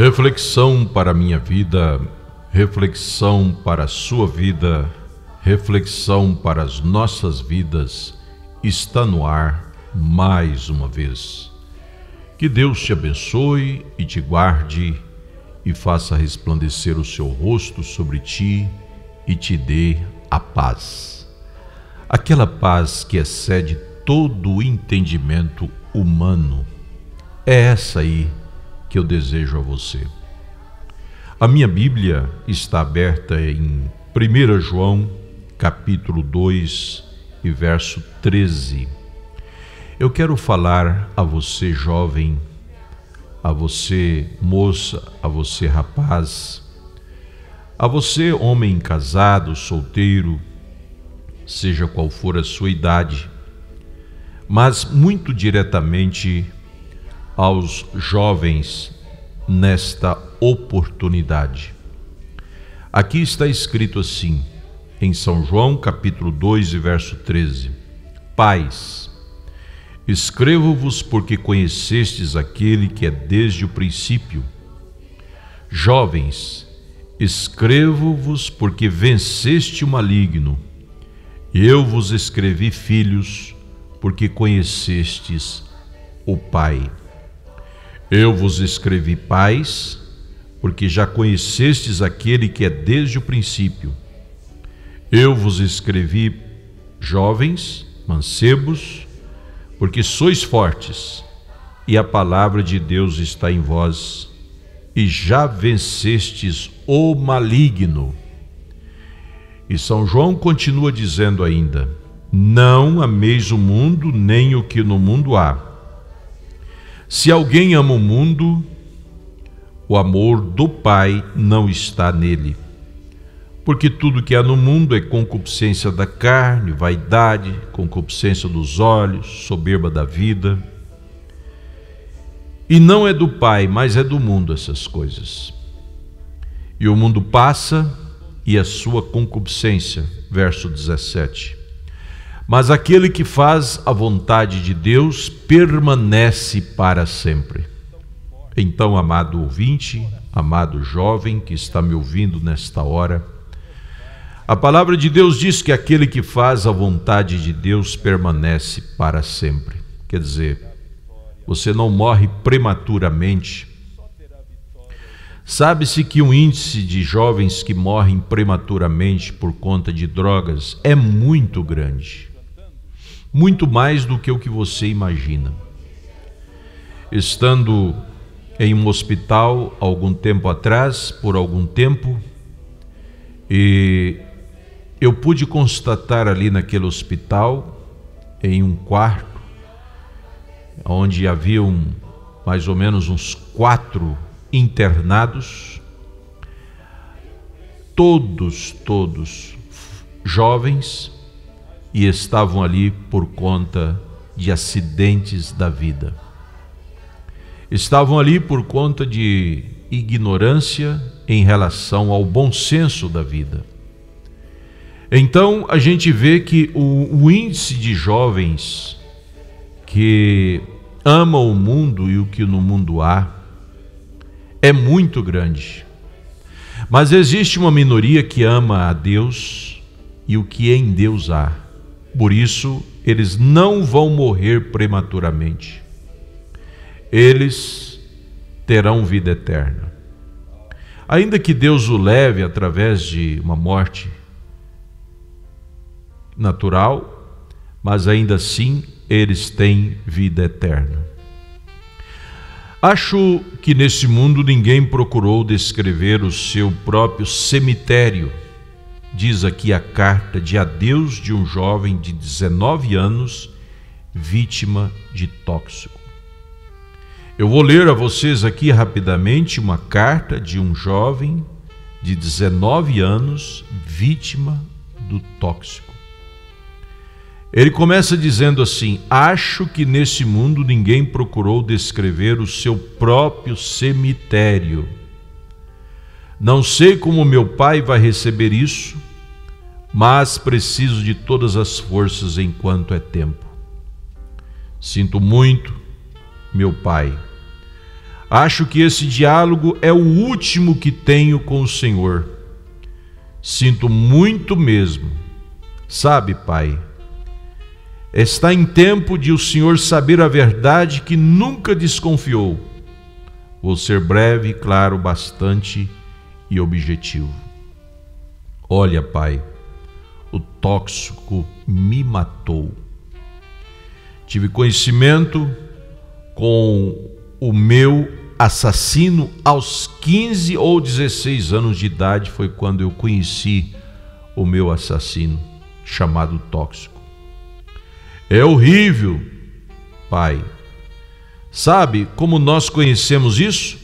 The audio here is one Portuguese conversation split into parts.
Reflexão para a minha vida, reflexão para a sua vida, reflexão para as nossas vidas, está no ar mais uma vez. Que Deus te abençoe e te guarde e faça resplandecer o seu rosto sobre ti e te dê a paz. Aquela paz que excede todo o entendimento humano, é essa aí que eu desejo a você. A minha Bíblia está aberta em 1 João, capítulo 2 e verso 13. Eu quero falar a você jovem, a você moça, a você rapaz, a você homem casado, solteiro, seja qual for a sua idade, mas muito diretamente aos jovens nesta oportunidade. Aqui está escrito assim, em São João, capítulo 2, verso 13. Pais, escrevo-vos porque conhecestes aquele que é desde o princípio. Jovens, escrevo-vos porque venceste o maligno. Eu vos escrevi, filhos, porque conhecestes o Pai. Eu vos escrevi, pais, porque já conhecestes aquele que é desde o princípio. Eu vos escrevi, jovens, mancebos, porque sois fortes, e a palavra de Deus está em vós, e já vencestes o maligno. E São João continua dizendo ainda, não ameis o mundo, nem o que no mundo há. Se alguém ama o mundo, o amor do Pai não está nele. Porque tudo que há no mundo é concupiscência da carne, vaidade, concupiscência dos olhos, soberba da vida. E não é do Pai, mas é do mundo essas coisas. E o mundo passa e a sua concupiscência, verso 17. Mas aquele que faz a vontade de Deus permanece para sempre. Então, amado ouvinte, amado jovem que está me ouvindo nesta hora, a palavra de Deus diz que aquele que faz a vontade de Deus permanece para sempre. Quer dizer, você não morre prematuramente. Sabe-se que o índice de jovens que morrem prematuramente por conta de drogas é muito grande. Muito mais do que o que você imagina. Estando em um hospital algum tempo atrás, por algum tempo, e eu pude constatar ali naquele hospital, em um quarto, onde haviam mais ou menos uns 4 internados, todos jovens, e estavam ali por conta de acidentes da vida. Estavam ali por conta de ignorância em relação ao bom senso da vida. Então a gente vê que o índice de jovens que ama o mundo e o que no mundo há é muito grande. Mas existe uma minoria que ama a Deus e o que em Deus há. Por isso, eles não vão morrer prematuramente. Eles terão vida eterna. Ainda que Deus o leve através de uma morte natural, mas ainda assim eles têm vida eterna. Acho que nesse mundo ninguém procurou descrever o seu próprio cemitério. Diz aqui a carta de adeus de um jovem de 19 anos, vítima de tóxico. Eu vou ler a vocês aqui rapidamente uma carta de um jovem de 19 anos, vítima do tóxico. Ele começa dizendo assim, acho que nesse mundo ninguém procurou descrever o seu próprio cemitério. Não sei como meu pai vai receber isso, mas preciso de todas as forças enquanto é tempo. Sinto muito, meu pai. Acho que esse diálogo é o último que tenho com o Senhor. Sinto muito mesmo. Sabe, Pai, está em tempo de o Senhor saber a verdade que nunca desconfiou. Vou ser breve, claro, bastante e objetivo. Olha, Pai, o tóxico me matou. Tive conhecimento com o meu assassino aos 15 ou 16 anos de idade. Foi quando eu conheci o meu assassino, chamado tóxico. É horrível, Pai. Sabe como nós conhecemos isso?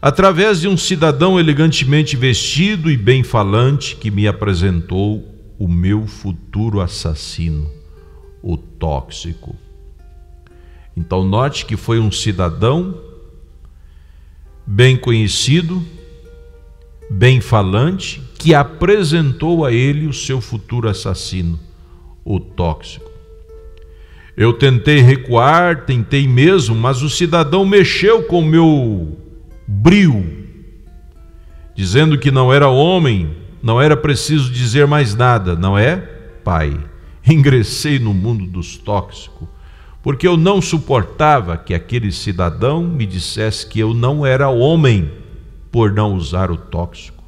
Através de um cidadão elegantemente vestido e bem falante que me apresentou o meu futuro assassino, o tóxico. Então note que foi um cidadão bem conhecido, bem falante, que apresentou a ele o seu futuro assassino, o tóxico. Eu tentei recuar, tentei mesmo, mas o cidadão mexeu com o meu brio, dizendo que não era homem, não era preciso dizer mais nada, não é, Pai? Ingressei no mundo dos tóxicos, porque eu não suportava que aquele cidadão me dissesse que eu não era homem por não usar o tóxico.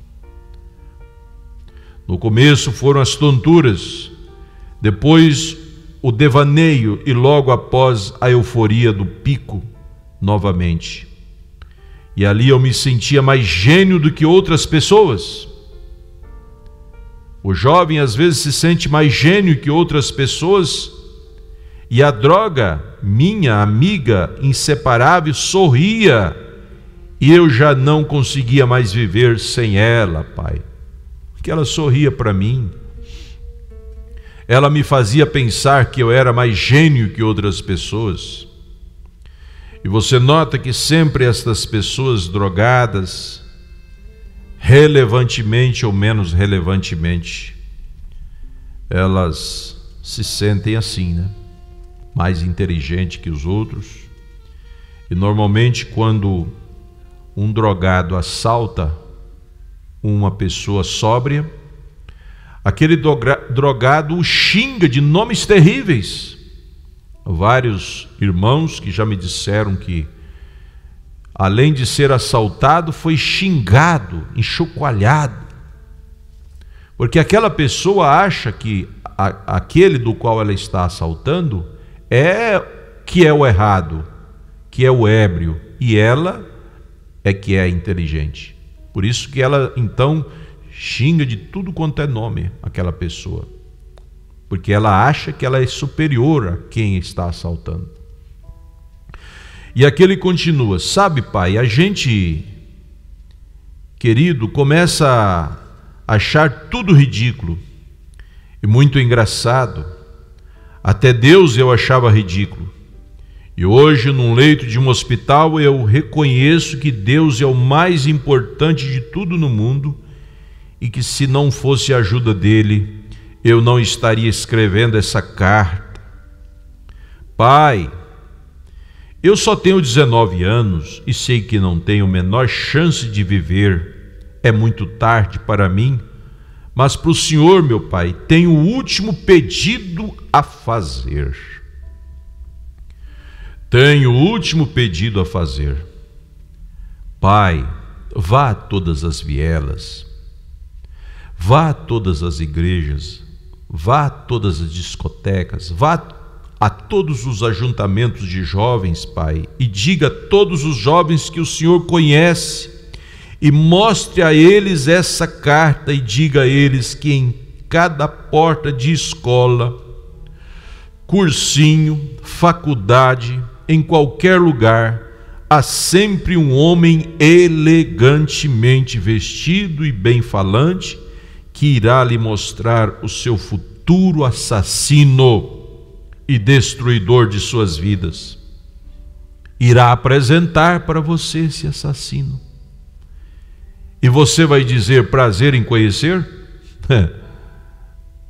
No começo foram as tonturas, depois o devaneio e logo após a euforia do pico novamente. E ali eu me sentia mais gênio do que outras pessoas. O jovem às vezes se sente mais gênio que outras pessoas. E a droga, minha amiga inseparável, sorria, e eu já não conseguia mais viver sem ela, Pai. Porque ela sorria para mim. Ela me fazia pensar que eu era mais gênio que outras pessoas. E você nota que sempre estas pessoas drogadas, relevantemente ou menos relevantemente, elas se sentem assim, né? Mais inteligente que os outros. E normalmente quando um drogado assalta uma pessoa sóbria, aquele drogado o xinga de nomes terríveis. Vários irmãos que já me disseram que, além de ser assaltado, foi xingado, enxocoalhado, porque aquela pessoa acha que aquele do qual ela está assaltando é o errado, que é o ébrio, e ela é que é inteligente. Por isso que ela então xinga de tudo quanto é nome aquela pessoa, porque ela acha que ela é superior a quem está assaltando. E aquele continua, sabe, Pai, a gente, querido, começa a achar tudo ridículo e muito engraçado. Até Deus eu achava ridículo. E hoje, num leito de um hospital, eu reconheço que Deus é o mais importante de tudo no mundo e que, se não fosse a ajuda dele, eu não estaria escrevendo essa carta. Pai, eu só tenho 19 anos e sei que não tenho a menor chance de viver. É muito tarde para mim. Mas para o Senhor, meu Pai, tenho o último pedido a fazer. Tenho o último pedido a fazer. Pai, vá a todas as vielas, vá a todas as igrejas, vá a todas as discotecas, vá a todos os ajuntamentos de jovens, Pai, e diga a todos os jovens que o Senhor conhece, e mostre a eles essa carta e diga a eles que em cada porta de escola, cursinho, faculdade, em qualquer lugar, há sempre um homem elegantemente vestido e bem falante que irá lhe mostrar o seu futuro assassino e destruidor de suas vidas. Irá apresentar para você esse assassino. E você vai dizer, prazer em conhecer?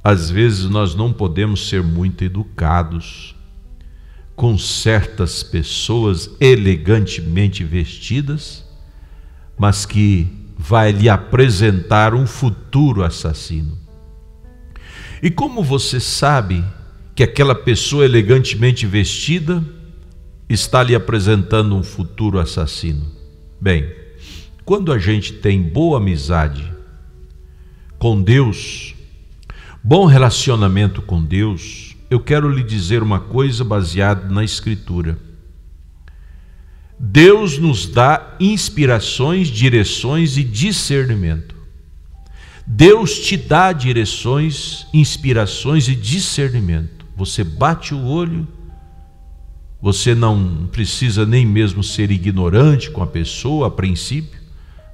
Às vezes nós não podemos ser muito educados com certas pessoas elegantemente vestidas, mas que vai lhe apresentar um futuro assassino. E como você sabe que aquela pessoa elegantemente vestida está lhe apresentando um futuro assassino? Bem, quando a gente tem boa amizade com Deus, bom relacionamento com Deus, eu quero lhe dizer uma coisa baseada na Escritura. Deus nos dá inspirações, direções e discernimento. Deus te dá direções, inspirações e discernimento. Você bate o olho, você não precisa nem mesmo ser ignorante com a pessoa a princípio,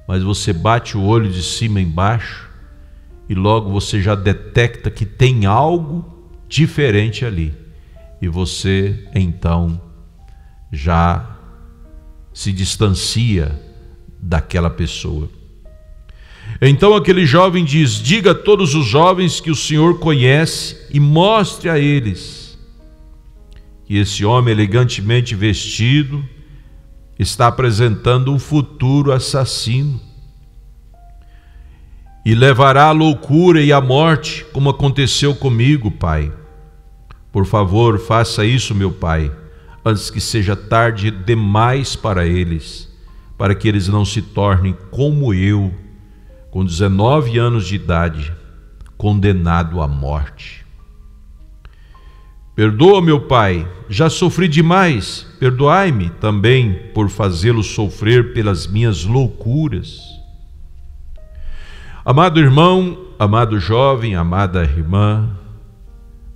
mas você bate o olho de cima embaixo e logo você já detecta que tem algo diferente ali. E você então já se distancia daquela pessoa. Então aquele jovem diz: diga a todos os jovens que o Senhor conhece e mostre a eles que esse homem elegantemente vestido está apresentando um futuro assassino e levará à loucura e à morte, como aconteceu comigo, Pai. Por favor, faça isso, meu Pai, antes que seja tarde demais para eles, para que eles não se tornem como eu, com 19 anos de idade, condenado à morte. Perdoa, meu Pai, já sofri demais, perdoai-me também por fazê-lo sofrer pelas minhas loucuras. Amado irmão, amado jovem, amada irmã,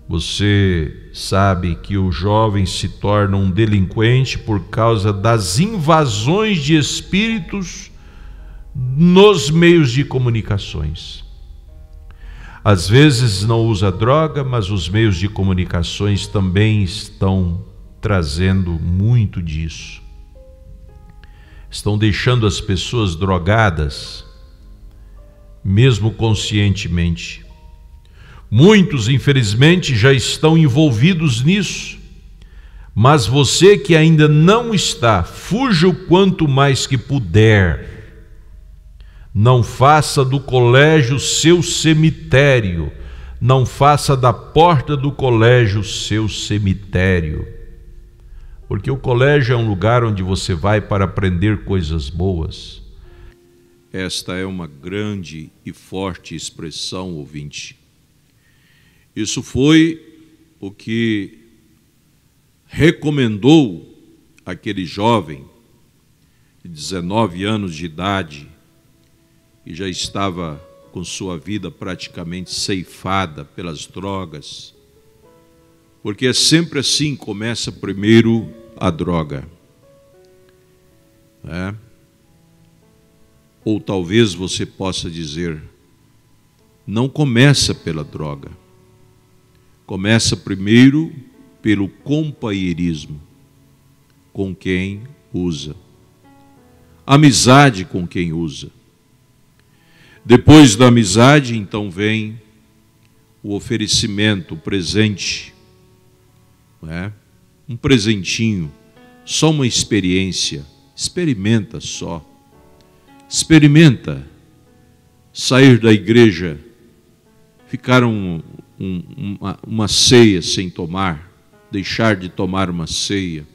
você sabe que o jovem se torna um delinquente por causa das invasões de espíritos nos meios de comunicações. Às vezes não usa droga, mas os meios de comunicações também estão trazendo muito disso. Estão deixando as pessoas drogadas, mesmo conscientemente. Muitos, infelizmente, já estão envolvidos nisso. Mas você que ainda não está, fuja o quanto mais que puder. Não faça do colégio seu cemitério. Não faça da porta do colégio seu cemitério. Porque o colégio é um lugar onde você vai para aprender coisas boas. Esta é uma grande e forte expressão, ouvinte. Isso foi o que recomendou aquele jovem de 19 anos de idade, e já estava com sua vida praticamente ceifada pelas drogas, porque é sempre assim, começa primeiro a droga, né? Ou talvez você possa dizer, não começa pela droga, começa primeiro pelo companheirismo com quem usa, amizade com quem usa. Depois da amizade, então, vem o oferecimento, o presente, né? Um presentinho, só uma experiência. Experimenta só. Experimenta sair da igreja, ficar uma ceia sem tomar, deixar de tomar uma ceia.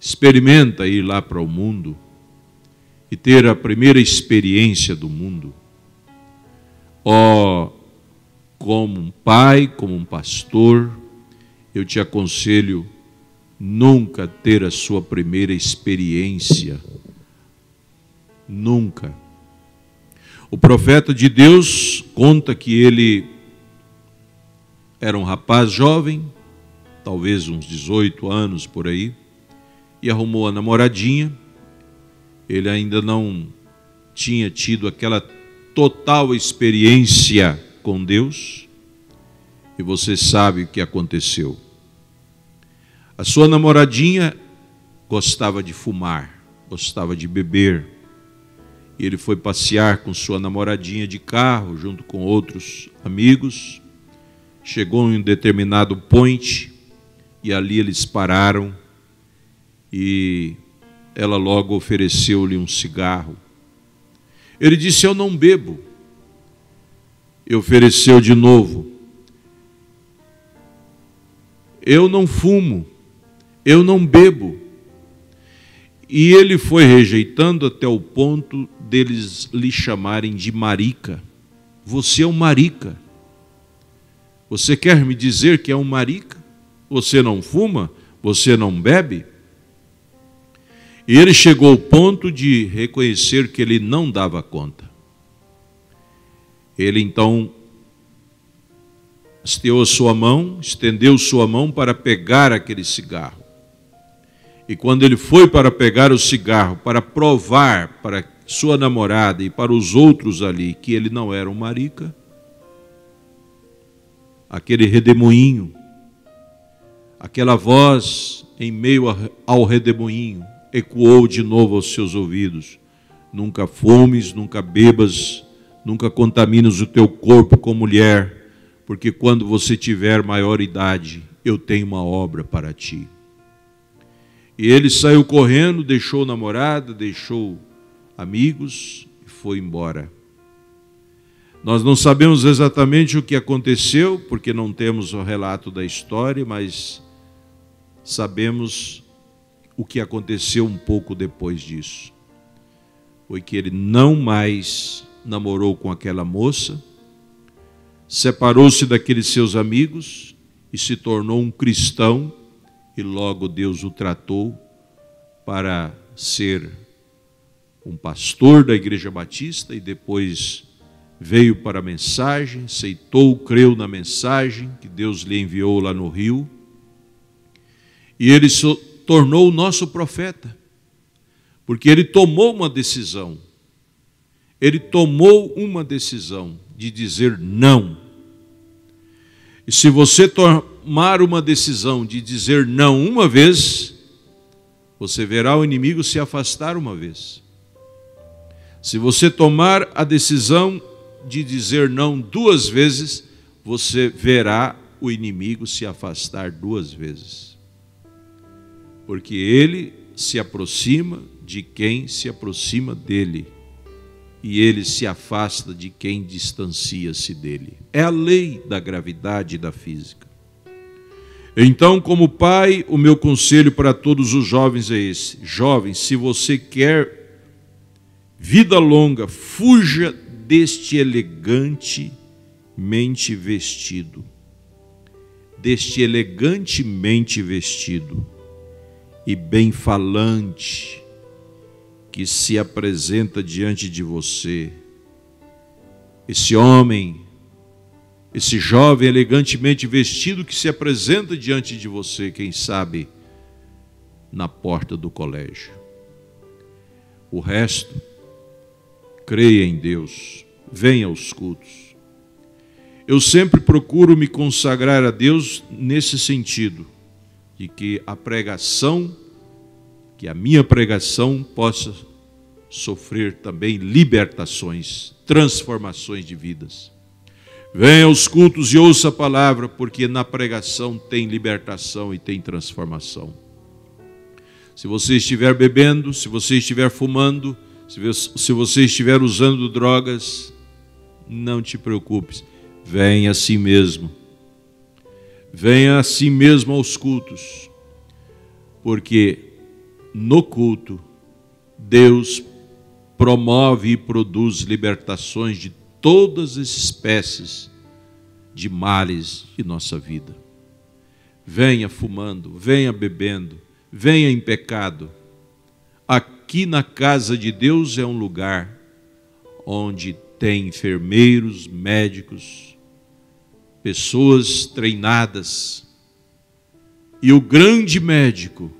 Experimenta ir lá para o mundo e ter a primeira experiência do mundo. Ó, como um pai, como um pastor, eu te aconselho nunca ter a sua primeira experiência. Nunca. O profeta de Deus conta que ele era um rapaz jovem, talvez uns 18 anos por aí, e arrumou a namoradinha. Ele ainda não tinha tido aquela total experiência com Deus. E você sabe o que aconteceu. A sua namoradinha gostava de fumar, gostava de beber. E ele foi passear com sua namoradinha de carro, junto com outros amigos. Chegou em um determinado point e ali eles pararam e ela logo ofereceu-lhe um cigarro. Ele disse, eu não bebo. E ofereceu de novo. Eu não fumo, eu não bebo. E ele foi rejeitando até o ponto deles lhe chamarem de marica. Você é um marica. Você quer me dizer que é um marica? Você não fuma? Você não bebe? E ele chegou ao ponto de reconhecer que ele não dava conta. Ele então esteou sua mão, estendeu sua mão para pegar aquele cigarro. E quando ele foi para pegar o cigarro, para provar para sua namorada e para os outros ali que ele não era um marica, aquele redemoinho, aquela voz em meio ao redemoinho, ecoou de novo aos seus ouvidos. Nunca fumes, nunca bebas, nunca contamines o teu corpo com mulher, porque quando você tiver maior idade, eu tenho uma obra para ti. E ele saiu correndo, deixou namorada, deixou amigos e foi embora. Nós não sabemos exatamente o que aconteceu, porque não temos o relato da história, mas sabemos o que aconteceu um pouco depois disso. Foi que ele não mais namorou com aquela moça, separou-se daqueles seus amigos e se tornou um cristão. E logo Deus o tratou para ser um pastor da Igreja Batista e depois veio para a mensagem, aceitou, creu na mensagem que Deus lhe enviou lá no Rio. E ele se tornou o nosso profeta, porque ele tomou uma decisão. Ele tomou uma decisão de dizer não. E se você tomar uma decisão de dizer não uma vez, você verá o inimigo se afastar uma vez. Se você tomar a decisão de dizer não duas vezes, você verá o inimigo se afastar duas vezes. Porque ele se aproxima de quem se aproxima dele, e ele se afasta de quem distancia-se dele. É a lei da gravidade e da física. Então, como pai, o meu conselho para todos os jovens é esse. Jovens, se você quer vida longa, fuja deste elegantemente vestido. Deste elegantemente vestido e bem falante que se apresenta diante de você. Esse homem, esse jovem elegantemente vestido que se apresenta diante de você, quem sabe, na porta do colégio. O resto, creia em Deus, venha aos cultos. Eu sempre procuro me consagrar a Deus nesse sentido, de que a pregação, que a minha pregação possa sofrer também libertações, transformações de vidas. Venha aos cultos e ouça a palavra, porque na pregação tem libertação e tem transformação. Se você estiver bebendo, se você estiver fumando, se você estiver usando drogas, não te preocupes, venha a si mesmo. Venha a si mesmo aos cultos, porque no culto Deus promove e produz libertações de todas as espécies de males de nossa vida. Venha fumando, venha bebendo, venha em pecado. Aqui na casa de Deus é um lugar onde tem enfermeiros, médicos, pessoas treinadas. E o grande médico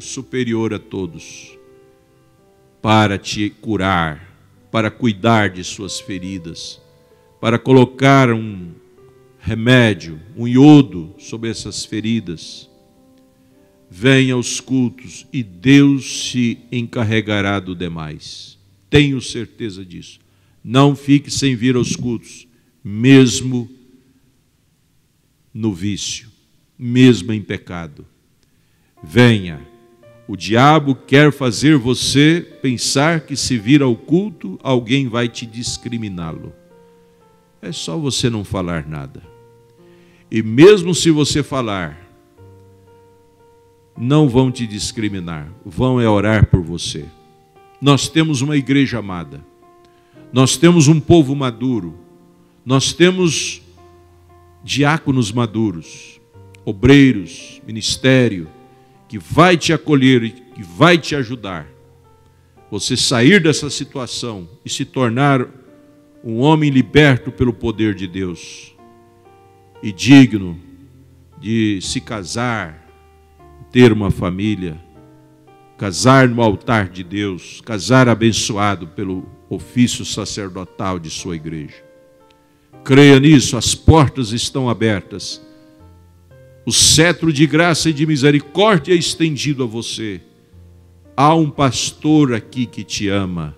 superior a todos, para te curar, para cuidar de suas feridas, para colocar um remédio, um iodo sobre essas feridas. Venha aos cultos e Deus se encarregará do demais. Tenho certeza disso. Não fique sem vir aos cultos, mesmo no vício, mesmo em pecado. Venha, o diabo quer fazer você pensar que se vir ao culto, alguém vai te discriminá-lo. É só você não falar nada. E mesmo se você falar, não vão te discriminar, vão é orar por você. Nós temos uma igreja amada, nós temos um povo maduro, nós temos diáconos maduros, obreiros, ministério, que vai te acolher e que vai te ajudar. Você sair dessa situação e se tornar um homem liberto pelo poder de Deus e digno de se casar, ter uma família, casar no altar de Deus, casar abençoado pelo ofício sacerdotal de sua igreja. Creia nisso, as portas estão abertas. O cetro de graça e de misericórdia é estendido a você. Há um pastor aqui que te ama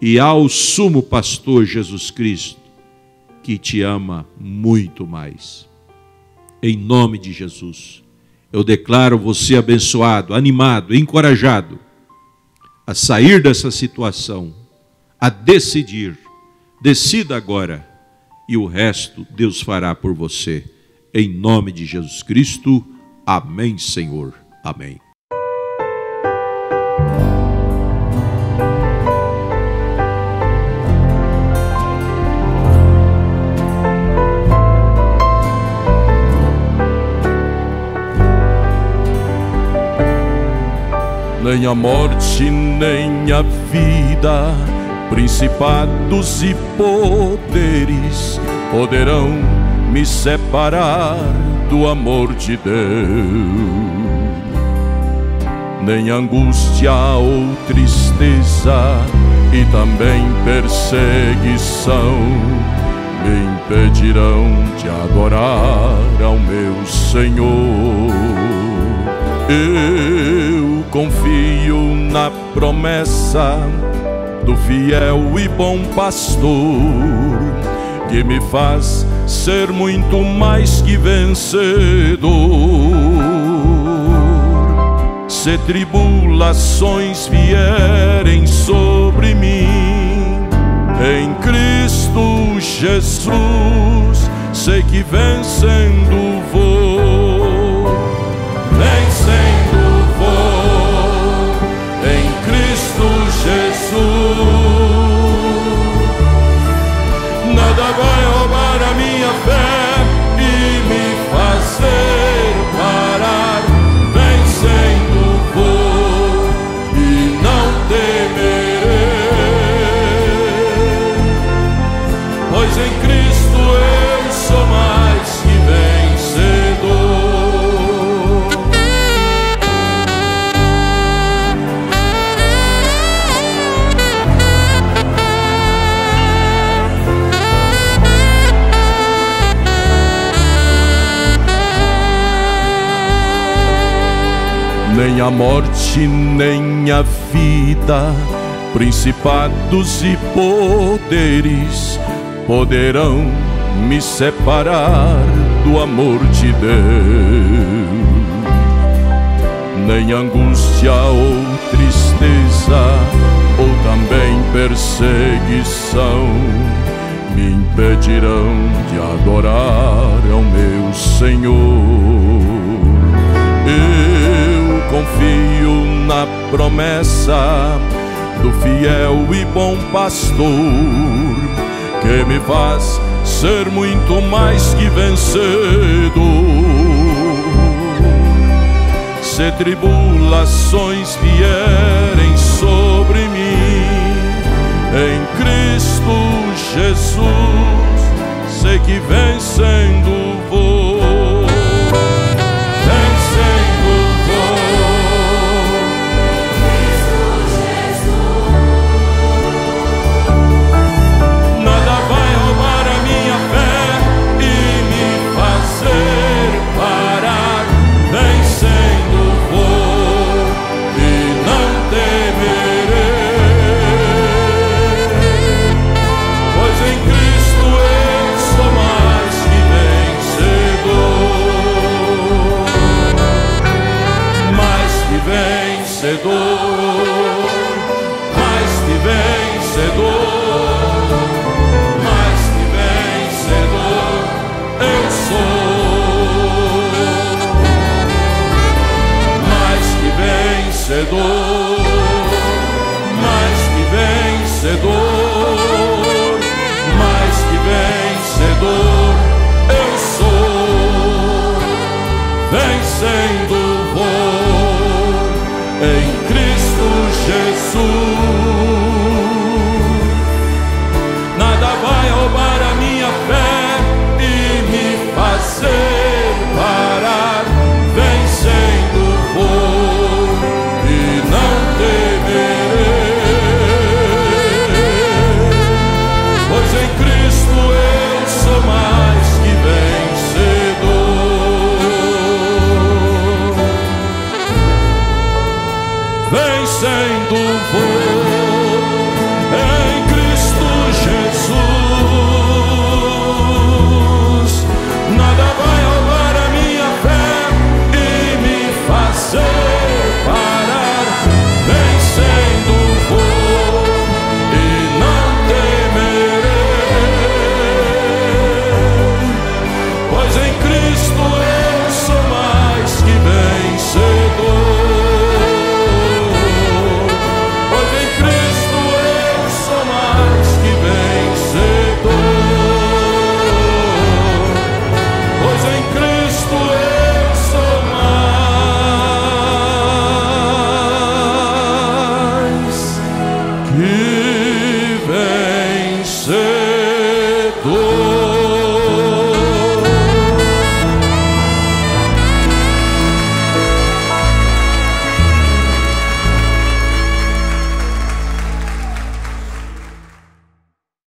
e há o sumo pastor Jesus Cristo que te ama muito mais. Em nome de Jesus, eu declaro você abençoado, animado, encorajado a sair dessa situação, a decidir. Decida agora e o resto Deus fará por você. Em nome de Jesus Cristo. Amém, Senhor. Amém. Nem a morte, nem a vida, principados e poderes poderão me separar do amor de Deus. Nem angústia ou tristeza e também perseguição me impedirão de adorar ao meu Senhor. Eu confio na promessa do fiel e bom pastor, que me faz ser muito mais que vencedor. Se tribulações vierem sobre mim, em Cristo Jesus sei que vencendo vou, vencendo vou em Cristo Jesus. Nada vai roubar a minha fé e me fazer parar. Vencendo vou e não temerei, pois em Cristo eu sou mais que vencedor. Nem a morte, nem a vida, principados e poderes poderão me separar do amor de Deus. Nem angústia ou tristeza ou também perseguição me impedirão de adorar ao meu Senhor. Confio na promessa do fiel e bom pastor, que me faz ser muito mais que vencedor. Se tribulações vierem sobre mim, em Cristo Jesus sei que vencendo vou, vencendo. Pois em Cristo eu sou mais que vencedor. vencedor, mais que vencedor, mais que vencedor eu sou. Mais que vencedor, mais que vencedor, mais que vencedor eu sou. Vencendo vou em Cristo Jesus.